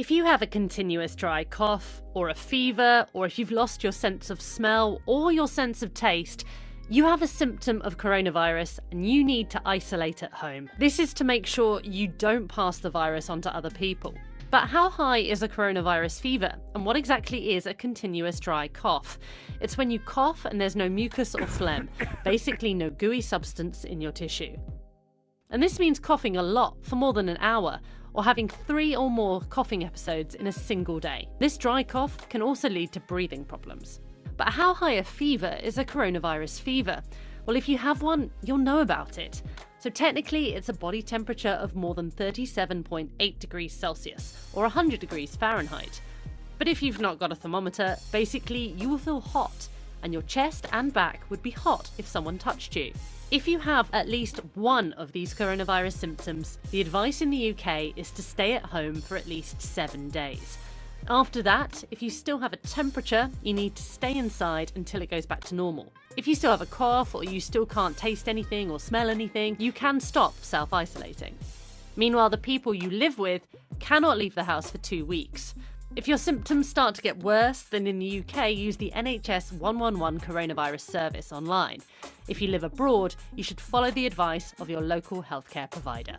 If you have a continuous dry cough, or a fever, or if you've lost your sense of smell or your sense of taste, you have a symptom of coronavirus and you need to isolate at home. This is to make sure you don't pass the virus on to other people. But how high is a coronavirus fever? And what exactly is a continuous dry cough? It's when you cough and there's no mucus or phlegm, basically no gooey substance in your tissue. And this means coughing a lot for more than an hour, or having 3 or more coughing episodes in a single day. This dry cough can also lead to breathing problems. But how high a fever is a coronavirus fever? Well, if you have one, you'll know about it. So technically, it's a body temperature of more than 37.8 degrees Celsius, or 100 degrees Fahrenheit. But if you've not got a thermometer, basically you will feel hot, and your chest and back would be hot if someone touched you. If you have at least one of these coronavirus symptoms, the advice in the UK is to stay at home for at least 7 days. After that, if you still have a temperature, you need to stay inside until it goes back to normal. If you still have a cough or you still can't taste anything or smell anything, you can stop self-isolating. Meanwhile, the people you live with cannot leave the house for 2 weeks. If your symptoms start to get worse, then in the UK, use the NHS 111 coronavirus service online. If you live abroad, you should follow the advice of your local healthcare provider.